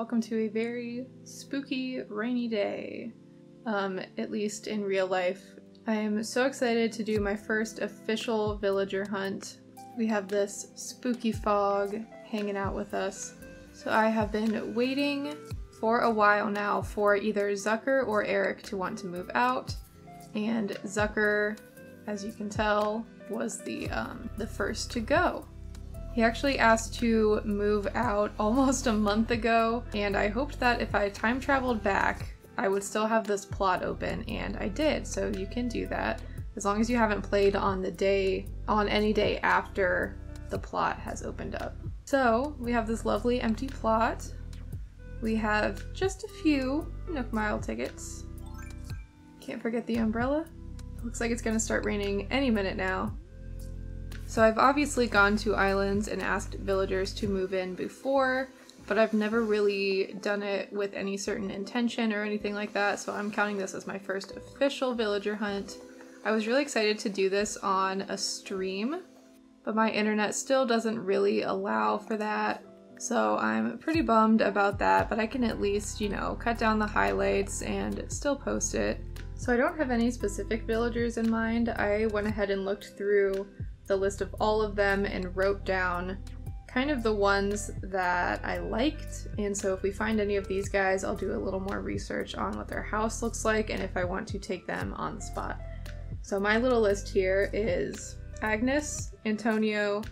welcome to a very spooky, rainy day. At least in real life. I am so excited to do my first official villager hunt. We have this spooky fog hanging out with us. So I have been waiting for a while now for either Zucker or Eric to want to move out. And Zucker, as you can tell, was the first to go. He actually asked to move out almost a month ago, and I hoped that if I time traveled back, I would still have this plot open, and I did, so you can do that. As long as you haven't played on the day, on any day after the plot has opened up. So we have this lovely empty plot. We have just a few Nook Mile tickets. Can't forget the umbrella. Looks like it's gonna start raining any minute now. So I've obviously gone to islands and asked villagers to move in before, but I've never really done it with any certain intention or anything like that, so I'm counting this as my first official villager hunt. I was really excited to do this on a stream, but my internet still doesn't really allow for that, so I'm pretty bummed about that, but I can at least, you know, cut down the highlights and still post it. So I don't have any specific villagers in mind. I went ahead and looked through the list of all of them and wrote down kind of the ones that I liked, and so if we find any of these guys, I'll do a little more research on what their house looks like and if I want to take them on the spot. So my little list here is Agnes, Antonio,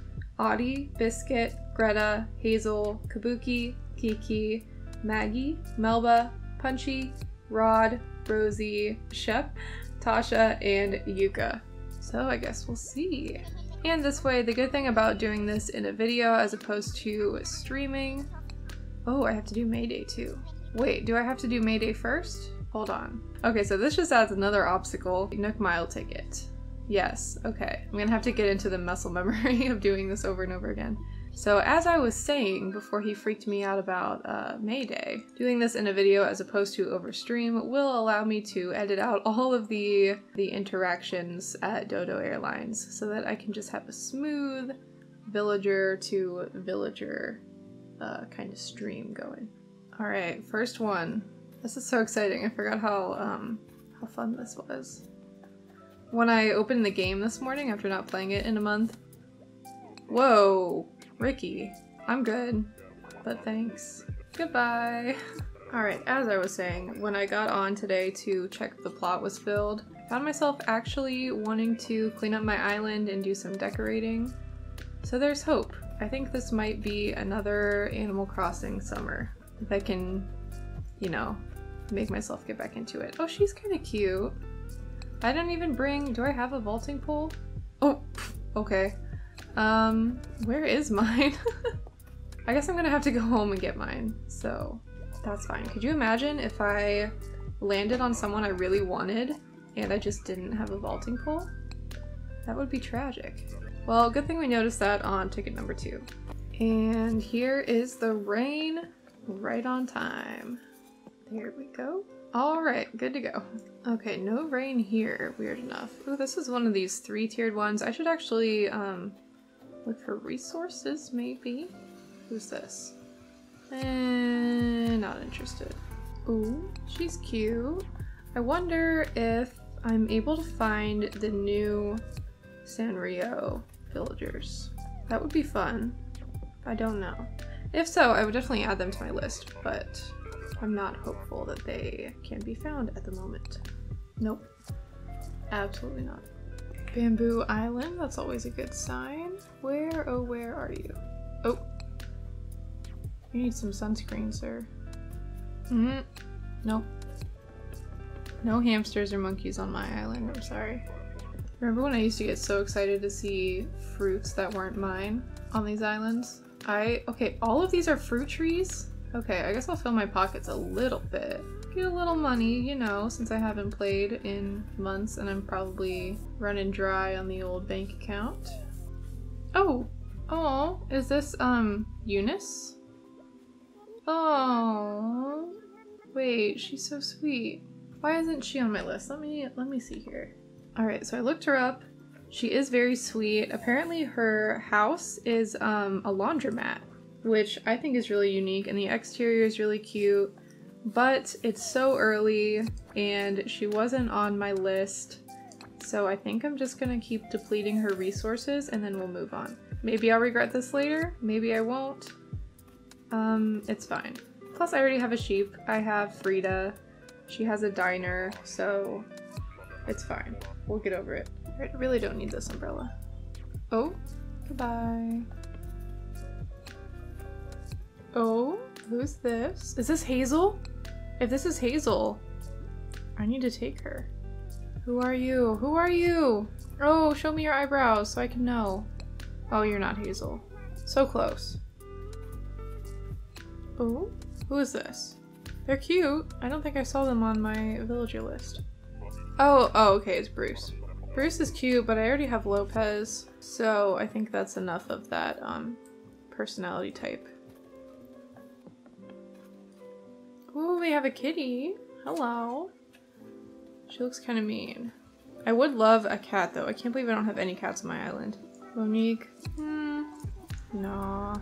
Audie, Biscuit, Greta, Hazel, Kabuki, Kiki, Maggie, Melba, Punchy, Rod, Rosie, Shep, Tasha, and Yuka. So I guess we'll see. And this way, the good thing about doing this in a video as opposed to streaming... Oh, I have to do May Day too. Wait, do I have to do May Day first? Hold on. Okay, so this just adds another obstacle. Nook Mile ticket. Yes, okay. I'm gonna have to get into the muscle memory of doing this over and over again. So as I was saying before he freaked me out about May Day, doing this in a video as opposed to over stream will allow me to edit out all of the interactions at Dodo Airlines so that I can just have a smooth villager to villager kind of stream going. Alright, first one. This is so exciting. I forgot how fun this was. When I opened the game this morning after not playing it in a month. Whoa! Ricky, I'm good, but thanks. Goodbye. Alright, as I was saying, when I got on today to check if the plot was filled, I found myself actually wanting to clean up my island and do some decorating. So there's hope. I think this might be another Animal Crossing summer. If I can, you know, make myself get back into it. Oh, she's kind of cute. I don't even bring... Do I have a vaulting pole? Oh, okay. Where is mine? I guess I'm gonna have to go home and get mine, so that's fine. Could you imagine if I landed on someone I really wanted and I just didn't have a vaulting pole? That would be tragic. Well, good thing we noticed that on ticket number 2. And here is the rain right on time. There we go. Alright, good to go. Okay, no rain here, weird enough. Ooh, this is one of these 3-tiered ones. I should actually, look for resources, maybe? Who's this? Not interested. Ooh, she's cute. I wonder if I'm able to find the new Sanrio villagers. That would be fun. I don't know. If so, I would definitely add them to my list, but I'm not hopeful that they can be found at the moment. Nope. Absolutely not. Bamboo Island, that's always a good sign. Where, oh, where are you? Oh. You need some sunscreen, sir. Mm-hmm. Nope. No hamsters or monkeys on my island, I'm sorry. Remember when I used to get so excited to see fruits that weren't mine on these islands? Okay, all of these are fruit trees? Okay, I guess I'll fill my pockets a little bit. Get a little money, you know, since I haven't played in months and I'm probably running dry on the old bank account. Oh, is this, Eunice? Oh, wait, she's so sweet. Why isn't she on my list? Let me see here. Alright, so I looked her up. She is very sweet. Apparently her house is, a laundromat. which I think is really unique, and the exterior is really cute, but it's so early and she wasn't on my list, so I think I'm just gonna keep depleting her resources and then we'll move on. Maybe I'll regret this later, maybe I won't. It's fine. Plus I already have a sheep. I have Frida. She has a diner, so it's fine. We'll get over it. I really don't need this umbrella. Oh, goodbye. Oh, who's this? Is this Hazel? If this is Hazel, I need to take her. Who are you? Who are you? Oh, show me your eyebrows so I can know. Oh, you're not Hazel. So close. Oh, who is this? They're cute. I don't think I saw them on my villager list. Oh, okay, it's Bruce. Bruce is cute, but I already have Lopez, so I think that's enough of that personality type. Ooh, we have a kitty. Hello. She looks kind of mean. I would love a cat, though. I can't believe I don't have any cats on my island. Monique? Nah.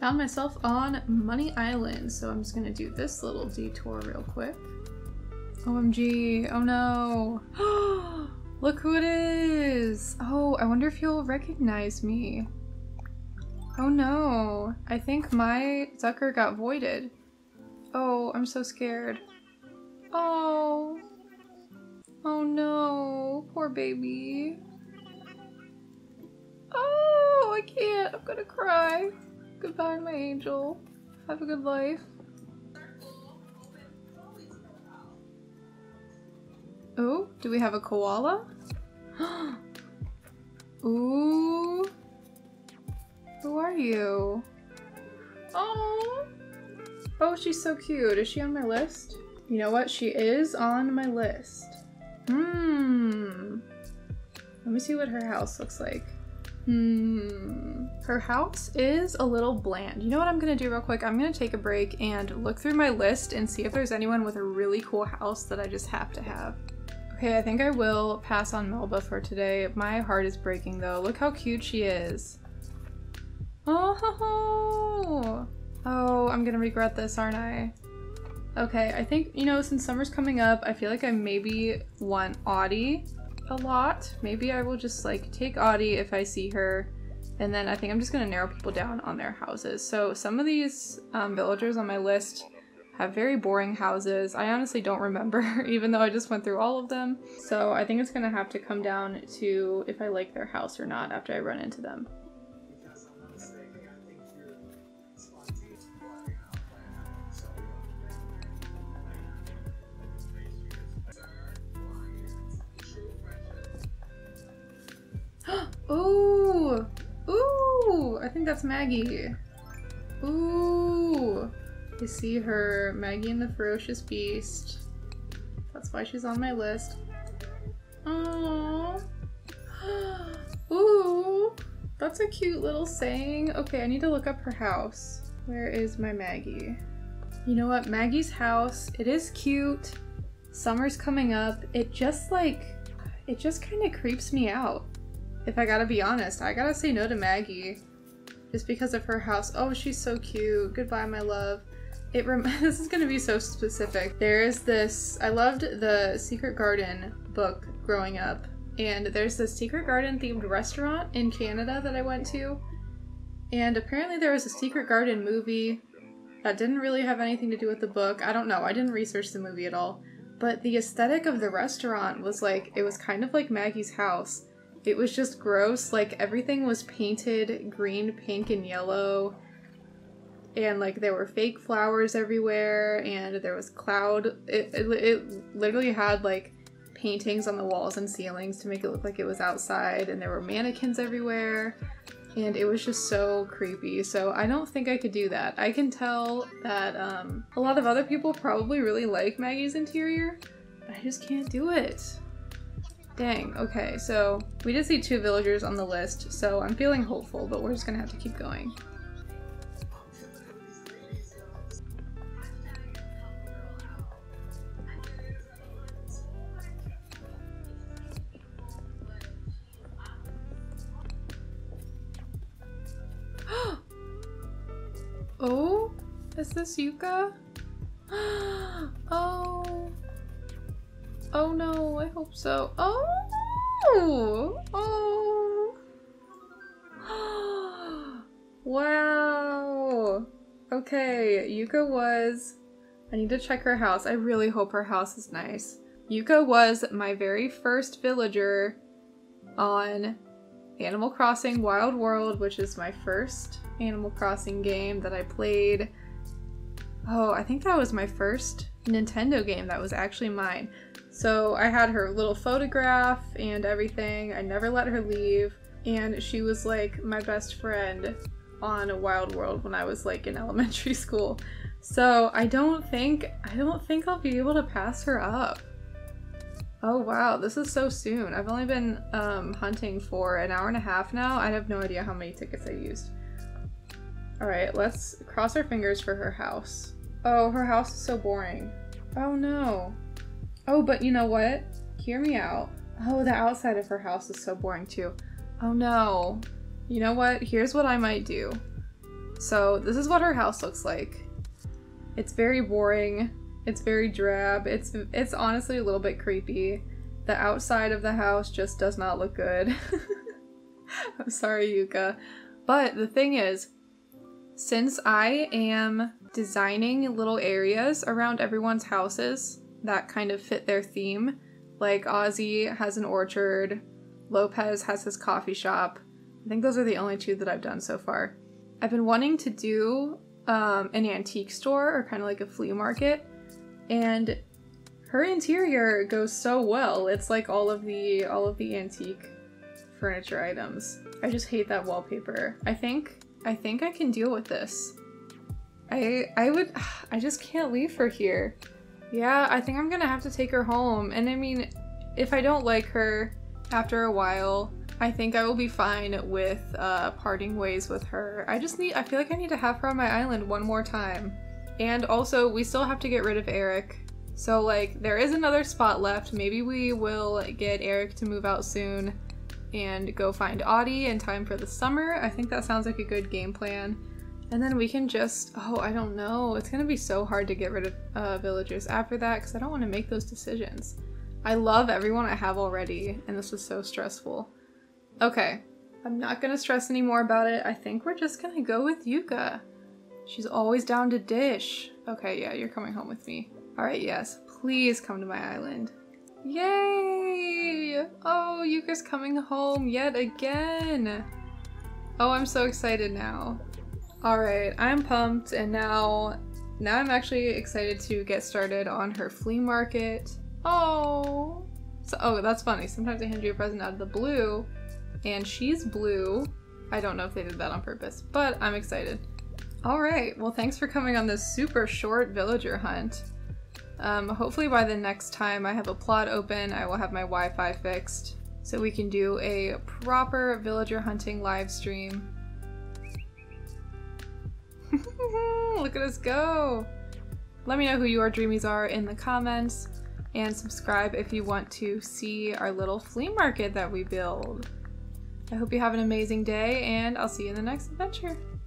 Found myself on Money Island, so I'm just gonna do this little detour real quick. OMG, oh no. Look who it is. Oh, I wonder if you'll recognize me. Oh no, I think my Zucker got voided. Oh, I'm so scared. Oh. Oh no, poor baby. Oh, I can't, I'm gonna cry. Goodbye, my angel. Have a good life. Oh, do we have a koala? Ooh. Who are you? Oh. Oh, she's so cute. Is she on my list? You know what? She is on my list. Let me see what her house looks like. Her house is a little bland. You know what I'm gonna do real quick? I'm gonna take a break and look through my list and see if there's anyone with a really cool house that I just have to have. Okay, I think I will pass on Melba for today. My heart is breaking though. Look how cute she is. Oh, I'm gonna regret this, aren't I? Okay, I think, you know, since summer's coming up, I feel like I maybe want Audie a lot. Maybe I will just like take Audie if I see her, and then I think I'm just gonna narrow people down on their houses. So some of these villagers on my list have very boring houses. I honestly don't remember even though I just went through all of them. So I think it's gonna have to come down to if I like their house or not after I run into them. Ooh! Ooh! I think that's Maggie. Ooh! I see her. Maggie and the Ferocious Beast. That's why she's on my list. Aww. Ooh! That's a cute little saying. Okay, I need to look up her house. Where is my Maggie? You know what? Maggie's house, it is cute. Summer's coming up. It just like, it just kind of creeps me out. If I gotta be honest, I gotta say no to Maggie just because of her house. Oh, she's so cute. Goodbye, my love. This is gonna be so specific. There is this, I loved the Secret Garden book growing up, and there's this Secret Garden themed restaurant in Canada that I went to, and apparently there was a Secret Garden movie that didn't really have anything to do with the book. I don't know, I didn't research the movie at all, but the aesthetic of the restaurant was like, it was kind of like Maggie's house. It was just gross, like everything was painted green, pink, and yellow. and like there were fake flowers everywhere and there was cloud. It literally had like paintings on the walls and ceilings to make it look like it was outside, and there were mannequins everywhere, and it was just so creepy. So I don't think I could do that. I can tell that a lot of other people probably really like Maggie's interior, but I just can't do it. Dang, okay, so we did see 2 villagers on the list, so I'm feeling hopeful, but we're just gonna have to keep going. Oh, is this Yuka? Oh. Oh no, I hope so. Oh! Oh! Wow! Okay, Yuka was... I need to check her house. I really hope her house is nice. Yuka was my very first villager on Animal Crossing Wild World, which is my first Animal Crossing game that I played. Oh, I think that was my first Nintendo game that was actually mine. So I had her little photograph and everything. I never let her leave, and she was like my best friend on Wild World when I was like in elementary school. So I don't think I'll be able to pass her up. Oh wow, this is so soon. I've only been hunting for an hour and a half now. I have no idea how many tickets I used. Alright, let's cross our fingers for her house. Oh, her house is so boring. Oh no. Oh, but you know what? Hear me out. Oh, the outside of her house is so boring too. Oh no. You know what? Here's what I might do. So, this is what her house looks like. It's very boring. It's very drab. It's honestly a little bit creepy. The outside of the house just does not look good. I'm sorry, Yuka. But the thing is, since I am designing little areas around everyone's houses that kind of fit their theme, like Ozzy has an orchard, Lopez has his coffee shop. I think those are the only 2 that I've done so far. I've been wanting to do an antique store, or kind of like a flea market, and her interior goes so well. It's like all of the antique furniture items. I just hate that wallpaper. I think I can deal with this. I just can't leave her here. Yeah, I think I'm gonna have to take her home. And I mean, if I don't like her after a while, I think I will be fine with parting ways with her. I feel like I need to have her on my island one more time. And also, we still have to get rid of Eric. So like, there is another spot left. Maybe we will get Eric to move out soon and go find Audie in time for the summer. I think that sounds like a good game plan. And then we can just, oh, I don't know. It's gonna be so hard to get rid of villagers after that, because I don't want to make those decisions. I love everyone I have already, and this is so stressful. Okay, I'm not gonna stress any more about it. I think we're just gonna go with Yuka. She's always down to dish. Okay, yeah, you're coming home with me. All right, yes, please come to my island. Yay! Oh, Yuka's coming home yet again. Oh, I'm so excited now. Alright, I'm pumped, and now I'm actually excited to get started on her flea market. Oh! So, oh, that's funny. Sometimes I hand you a present out of the blue, and she's blue. I don't know if they did that on purpose, but I'm excited. Alright, well thanks for coming on this super short villager hunt. Hopefully by the next time I have a plot open, I will have my Wi-Fi fixed, so we can do a proper villager hunting live stream. Look at us go! Let me know who your dreamies are in the comments, and subscribe if you want to see our little flea market that we build. I hope you have an amazing day, and I'll see you in the next adventure!